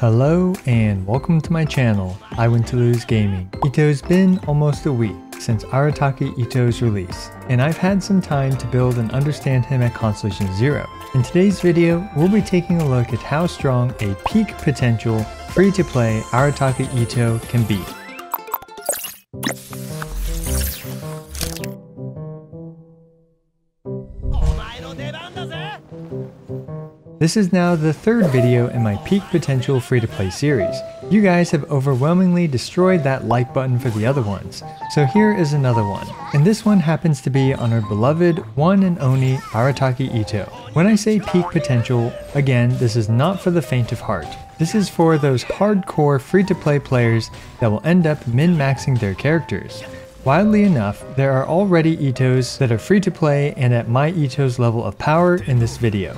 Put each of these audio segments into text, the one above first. Hello and welcome to my channel, IWinToLose Gaming. It's been almost a week since Arataki Itto's release, and I've had some time to build and understand him at Constellation 0. In today's video, we'll be taking a look at how strong a peak potential free-to-play Arataki Itto can be. This is now the third video in my Peak Potential free-to-play series. You guys have overwhelmingly destroyed that like button for the other ones, so here is another one. And this one happens to be on our beloved one and only Arataki Itto. When I say peak potential, again, this is not for the faint of heart. This is for those hardcore free-to-play players that will end up min-maxing their characters. Wildly enough, there are already Ittos that are free-to-play and at my Itto's level of power in this video.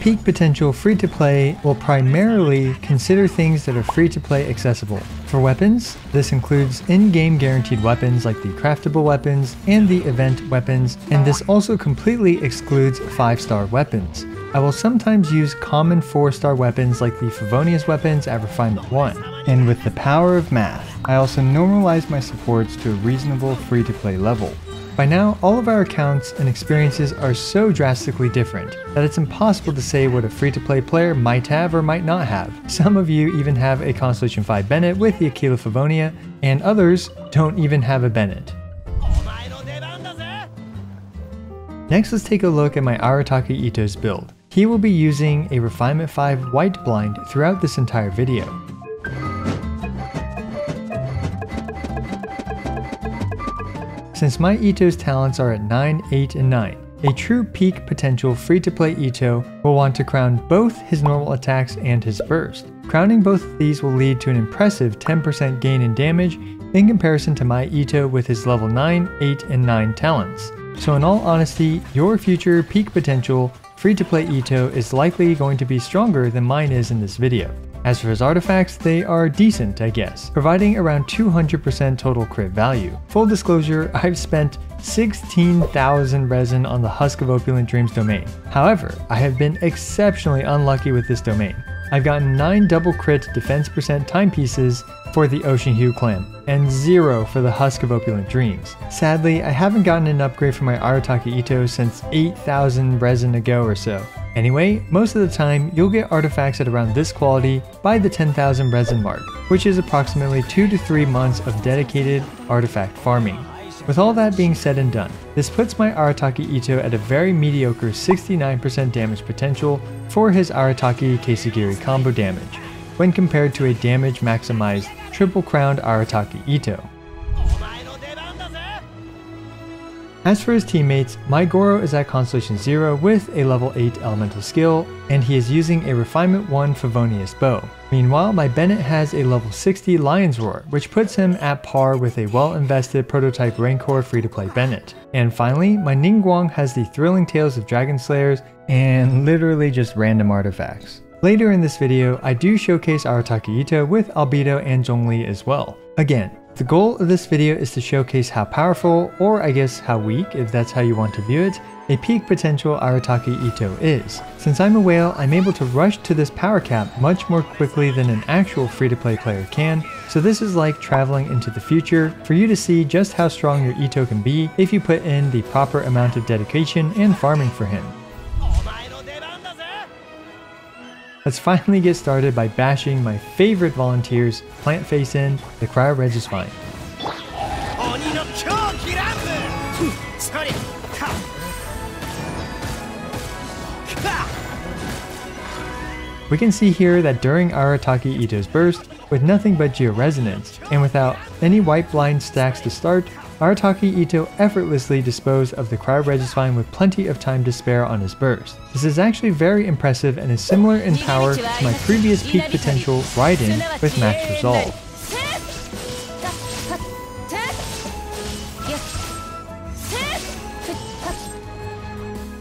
Peak potential free-to-play will primarily consider things that are free-to-play accessible. For weapons, this includes in-game guaranteed weapons like the craftable weapons and the event weapons, and this also completely excludes 5-star weapons. I will sometimes use common 4-star weapons like the Favonius weapons at Refinement 1. And with the power of math, I also normalize my supports to a reasonable free-to-play level. By now, all of our accounts and experiences are so drastically different that it's impossible to say what a free-to-play player might have or might not have. Some of you even have a Constellation 5 Bennett with the Aquila Favonia, and others don't even have a Bennett. Next, let's take a look at my Arataki Itto's build. He will be using a Refinement 5 White Blind throughout this entire video. Since my Itto's talents are at 9, 8, and 9, a true peak potential free-to-play Itto will want to crown both his normal attacks and his burst. Crowning both of these will lead to an impressive 10% gain in damage in comparison to my Itto with his level 9, 8, and 9 talents. So in all honesty, your future peak potential free-to-play Itto is likely going to be stronger than mine is in this video. As for his artifacts, they are decent, I guess, providing around 200% total crit value. Full disclosure, I've spent 16,000 resin on the Husk of Opulent Dreams domain. However, I have been exceptionally unlucky with this domain. I've gotten 9 double crit defense percent timepieces for the Ocean Hue Clan, and 0 for the Husk of Opulent Dreams. Sadly, I haven't gotten an upgrade for my Arataki Itto since 8,000 resin ago or so. Anyway, most of the time, you'll get artifacts at around this quality by the 10,000 resin mark, which is approximately 2 to 3 months of dedicated artifact farming. With all that being said and done, this puts my Arataki Itto at a very mediocre 69% damage potential for his Arataki Kazegiri combo damage, when compared to a damage maximized triple crowned Arataki Itto. As for his teammates, my Goro is at Constellation 0 with a level 8 elemental skill, and he is using a Refinement 1 Favonius bow. Meanwhile, my Bennett has a level 60 Lion's Roar, which puts him at par with a well-invested Prototype Rancor free-to-play Bennett. And finally, my Ningguang has the Thrilling Tales of Dragon Slayers and literally just random artifacts. Later in this video, I do showcase Arataki Itto with Albedo and Zhongli as well. Again, the goal of this video is to showcase how powerful, or I guess how weak, if that's how you want to view it, a peak potential Arataki Itto is. Since I'm a whale, I'm able to rush to this power cap much more quickly than an actual free-to-play player can, so this is like traveling into the future for you to see just how strong your Itto can be if you put in the proper amount of dedication and farming for him. Let's finally get started by bashing my favorite volunteers, Plant Face In, the Cryo Regisvine. We can see here that during Arataki Itto's burst, with nothing but Geo Resonance, and without any White Blind stacks to start, Arataki Itto effortlessly disposed of the Cryo Regisvine with plenty of time to spare on his burst. This is actually very impressive and is similar in power to my previous peak potential Raiden with Max Resolve.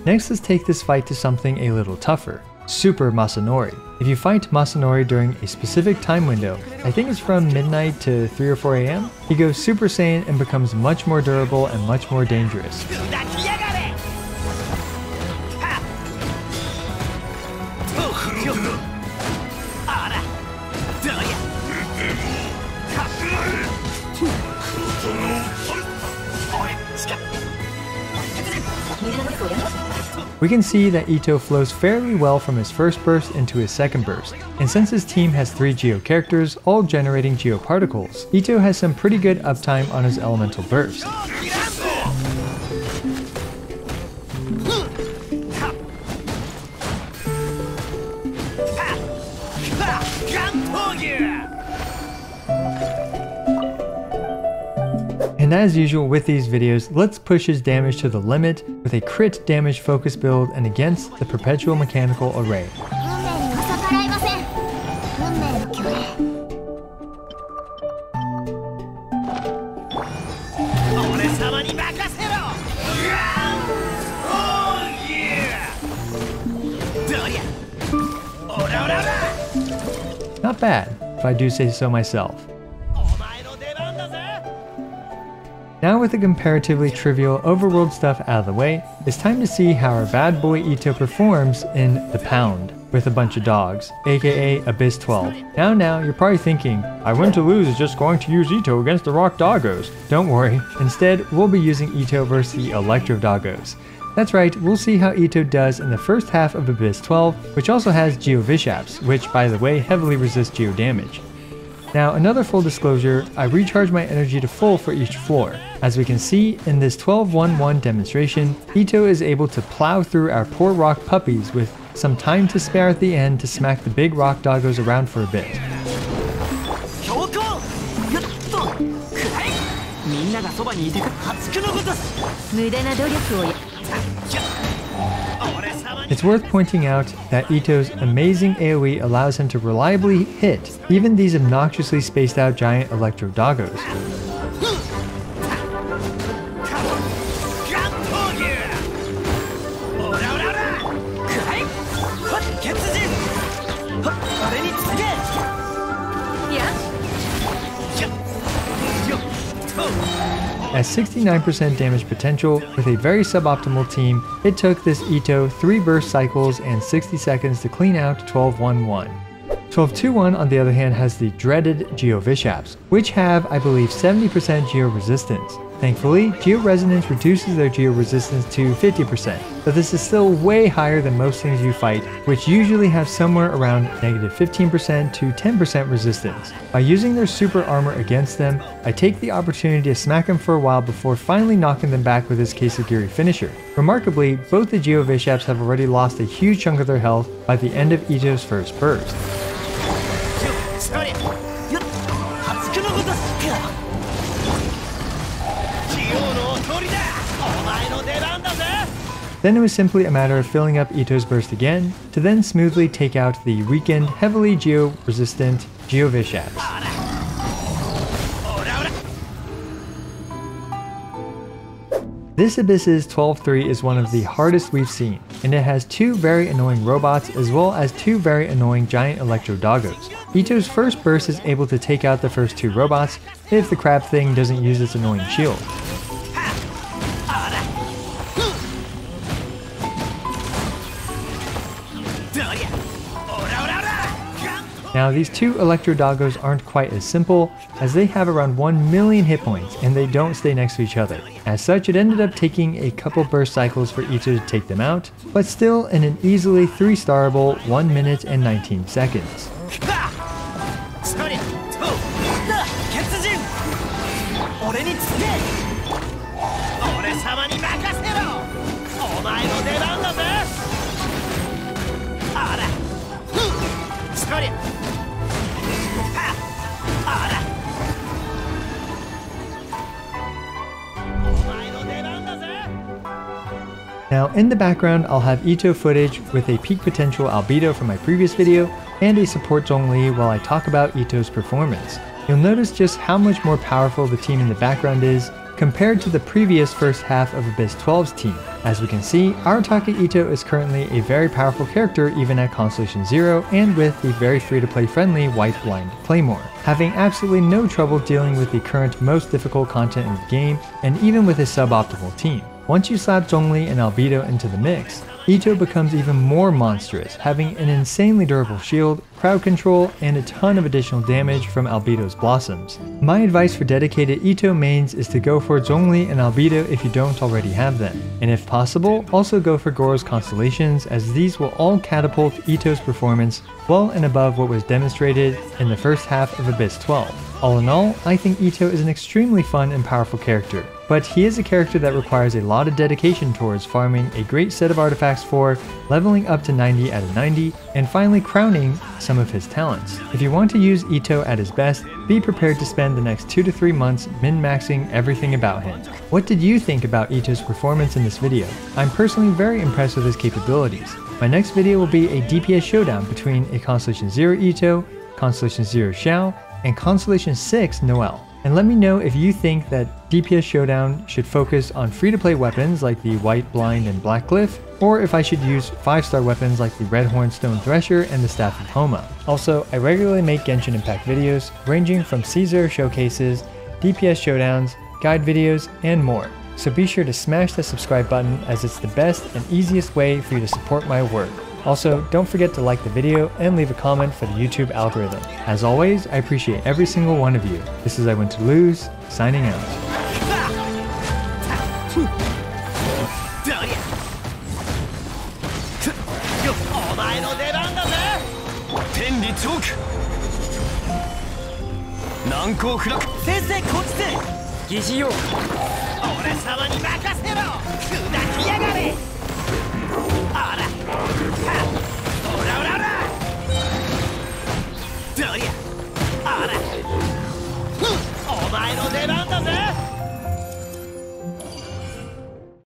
Next, let's take this fight to something a little tougher. Super Masanori. If you fight Masanori during a specific time window, I think it's from midnight to 3 or 4 a.m., he goes Super Saiyan and becomes much more durable and much more dangerous. We can see that Itto flows fairly well from his first burst into his second burst, and since his team has 3 Geo characters, all generating Geo particles, Itto has some pretty good uptime on his elemental burst. And as usual with these videos, let's push his damage to the limit with a crit damage focus build and against the Perpetual Mechanical Array. Not bad, if I do say so myself. Now with the comparatively trivial overworld stuff out of the way, it's time to see how our bad boy Itto performs in The Pound with a bunch of dogs, aka Abyss 12. Now, you're probably thinking, IWinToLose is just going to use Itto against the rock doggos. Don't worry, instead we'll be using Itto versus the electro doggos. That's right, we'll see how Itto does in the first half of Abyss 12, which also has Geo Vishaps, which by the way heavily resist Geo damage. Now, another full disclosure, I recharge my energy to full for each floor. As we can see in this 12-1-1 demonstration, Itto is able to plow through our poor rock puppies with some time to spare at the end to smack the big rock doggos around for a bit. It's worth pointing out that Itto's amazing AoE allows him to reliably hit even these obnoxiously spaced out giant electro doggos. At 69% damage potential, with a very suboptimal team, it took this Itto 3 burst cycles and 60 seconds to clean out 12-1-1. 12-2-1 on the other hand has the dreaded Geo Vishaps, which have, I believe, 70% Geo resistance. Thankfully, Geo resonance reduces their Geo resistance to 50%, but this is still way higher than most things you fight, which usually have somewhere around negative 15% to 10% resistance. By using their super armor against them, I take the opportunity to smack them for a while before finally knocking them back with his Kesagiri finisher. Remarkably, both the Geo Vishaps have already lost a huge chunk of their health by the end of Itto's first burst. Then it was simply a matter of filling up Itto's burst again, to then smoothly take out the weakened, heavily Geo-resistant Geo Vishaps. This Abyss's 12-3 is one of the hardest we've seen, and it has 2 very annoying robots as well as 2 very annoying giant electro doggos. Itto's first burst is able to take out the first 2 robots, if the crab thing doesn't use its annoying shield. Now these 2 electro doggos aren't quite as simple, as they have around 1 million hit points and they don't stay next to each other. As such, it ended up taking a couple burst cycles for Itto to take them out, but still in an easily 3-starable 1 minute and 19 seconds. Now in the background I'll have Itto footage with a peak potential Albedo from my previous video and a support Zhongli while I talk about Itto's performance. You'll notice just how much more powerful the team in the background is compared to the previous first half of Abyss 12's team. As we can see, Arataki Itto is currently a very powerful character even at Constellation 0 and with the very free-to-play friendly White Blind Claymore, having absolutely no trouble dealing with the current most difficult content in the game and even with a suboptimal team. Once you slap Zhongli and Albedo into the mix, Itto becomes even more monstrous, having an insanely durable shield, crowd control, and a ton of additional damage from Albedo's blossoms. My advice for dedicated Itto mains is to go for Zhongli and Albedo if you don't already have them, and if possible, also go for Goro's Constellations, as these will all catapult Itto's performance well and above what was demonstrated in the first half of Abyss 12. All in all, I think Itto is an extremely fun and powerful character, but he is a character that requires a lot of dedication towards farming a great set of artifacts for, leveling up to 90 out of 90, and finally crowning some of his talents. If you want to use Itto at his best, be prepared to spend the next 2 to 3 months min-maxing everything about him. What did you think about Itto's performance in this video? I'm personally very impressed with his capabilities. My next video will be a DPS showdown between a Constellation 0 Itto, Constellation 0 Xiao, and Constellation 6 Noelle. And let me know if you think that DPS Showdown should focus on free-to-play weapons like the White Blind and Black Glyph, or if I should use 5-star weapons like the Red Horn Stone Thresher and the Staff of Homa. Also, I regularly make Genshin Impact videos ranging from C0 showcases, DPS Showdowns, guide videos, and more. So be sure to smash that subscribe button, as it's the best and easiest way for you to support my work. Also, don't forget to like the video and leave a comment for the YouTube algorithm. As always, I appreciate every single one of you. This is IWinToLose, signing out.